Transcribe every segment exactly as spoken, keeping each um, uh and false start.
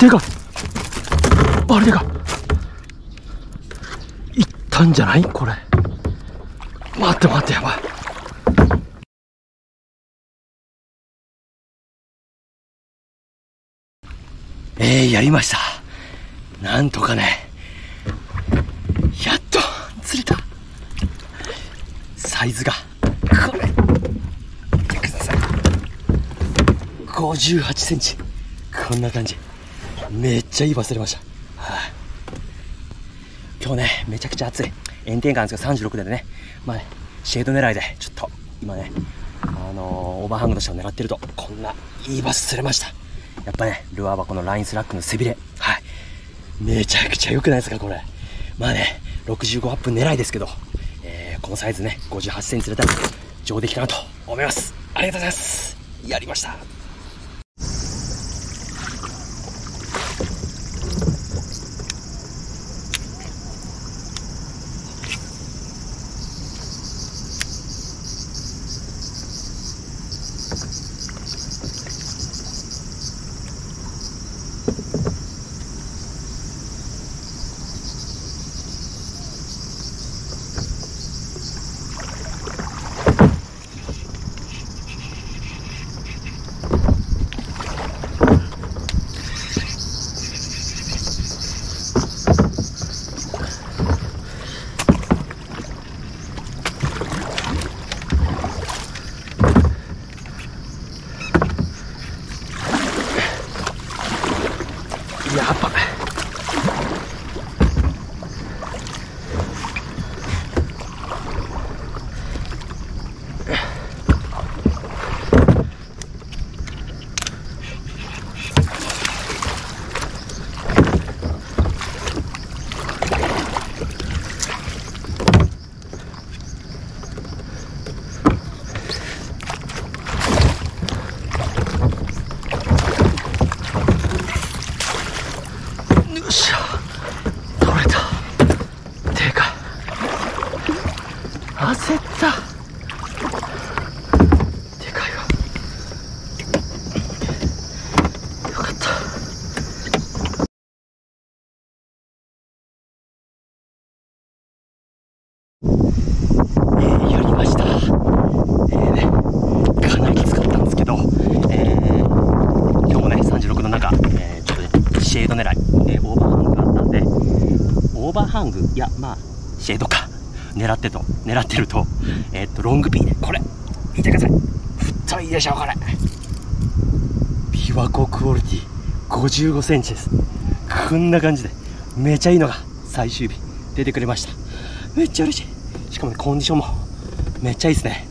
でかっ、あれでかっ、いったんじゃないこれ。待って待って、やばい。えー、やりました。なんとかね、やっと釣れた。サイズがこれごじゅうはちセンチ、こんな感じ。めっちゃいい場所釣れました、はあ、今日ねめちゃくちゃ暑い。炎天下なんですがさんじゅうろくどでね、まあね、シェード狙いでちょっと今ね、あのー、オーバーハングとしてを狙ってるとこんないい場所釣れました。やっぱね、ルアーはこのラインスラックの背びれ、はい、めちゃくちゃ良くないですかこれ。まあね、ろくじゅうごアップ狙いですけど、えー、このサイズね、ごじゅうはちセンチ釣れたら上出来かなと思います。ありがとうございます。やりました。ハング、いやまあシェードか狙ってと狙ってると、えー、っとロングピーね、これ見てください。太いでしょこれ。琵琶湖クオリティごじゅうごセンチです。こんな感じでめちゃいいのが最終日出てくれました。めっちゃ嬉しい。しかも、ね、コンディションもめっちゃいいですね。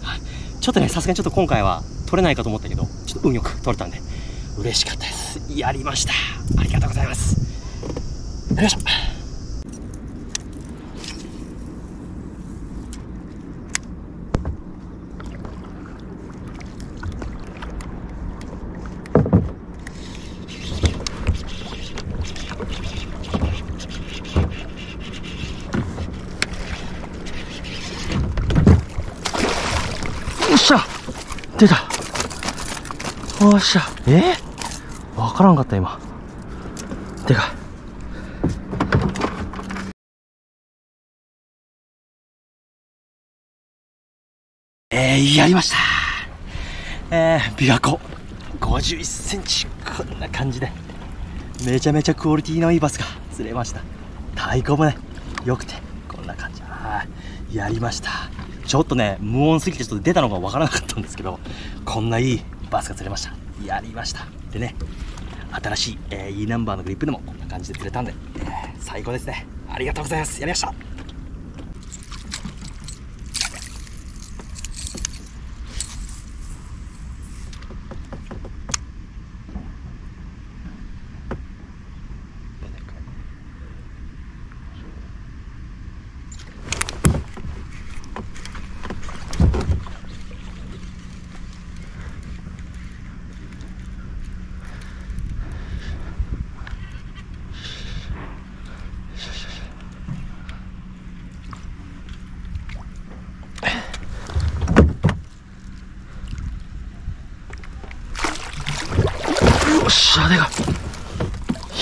ちょっとねさすがにちょっと今回は取れないかと思ったけど、ちょっと運よく取れたんで嬉しかったです。やりました。ありがとうございます。よいしょ。出た。おっしゃ。えー、わからんかった今。でかい。えー、やりました。えー、琵琶湖ごじゅういちセンチ、こんな感じでめちゃめちゃクオリティのいいバスが釣れました。太鼓もねよくてこんな感じ。やりました。ちょっとね、無音すぎてちょっと出たのがわからなかったんですけど、こんないいバスが釣れました。やりました。でね、新しい、えー、E ナンバーのグリップでもこんな感じで釣れたんで、えー、最高ですね。ありがとうございます。やりました。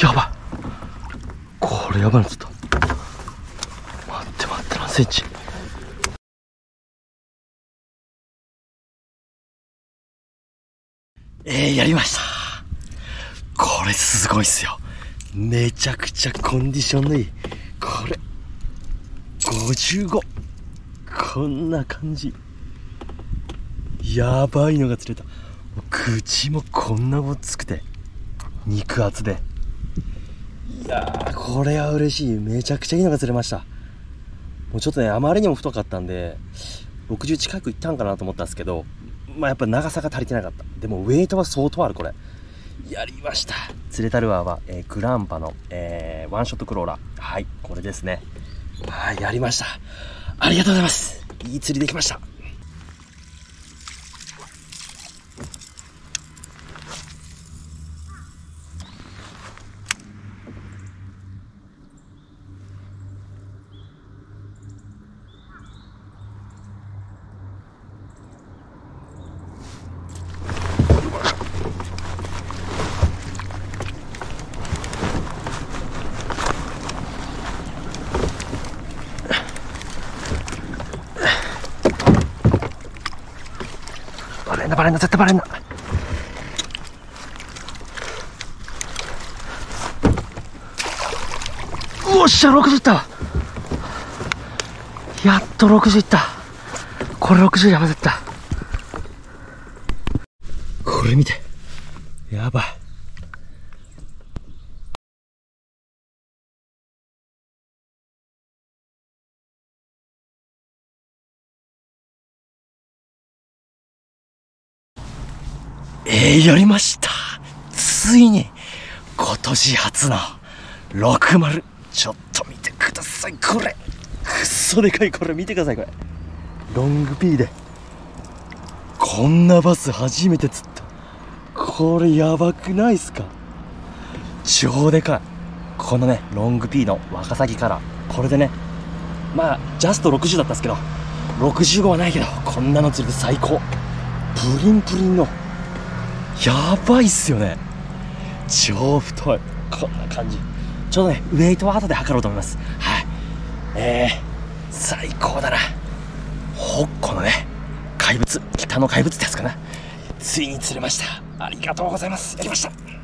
やばい、これやばいな。ちょっと待って待って、何センチ？えー、やりました。これすごいっすよ。めちゃくちゃコンディションのいい。これ、ごじゅうご。こんな感じ。やばいのが釣れた。口もこんなごつくて、肉厚で。いやー、これは嬉しい。めちゃくちゃいいのが釣れました。もうちょっとね、あまりにも太かったんで、ろくじゅう近くいったんかなと思ったんですけど、まあやっぱ長さが足りてなかった。でもウェイトは相当ある。これやりました。釣れたルアーは、えー、グランパの、えー、ワンショットクローラー。はい、これですね。はい、やりました。ありがとうございます。いい釣りできました。バレんな、絶対バレんな。おっしゃ、ろくじゅういった。やっとろくじゅういった。これろくじゅうやば、絶対。これ見て、やばい。えー、やりました。ついに今年初のろくじゅう。ちょっと見てください、これくそでかい。これ見てください、これロング P でこんなバス初めて釣った。これやばくないっすか？超でかい。このねロング P のワカサギカラー、これでね、まあジャストろくじゅうだったんですけど、ろくじゅうごはないけど、こんなの釣れて最高。プリンプリンのやばいっすよね。超太い。こんな感じ。ちょっとねウェイトは後で測ろうと思います。はい、えー、最高だな。ほっこのね怪物、北の怪物ですかね、ついに釣れました。ありがとうございます。やりました。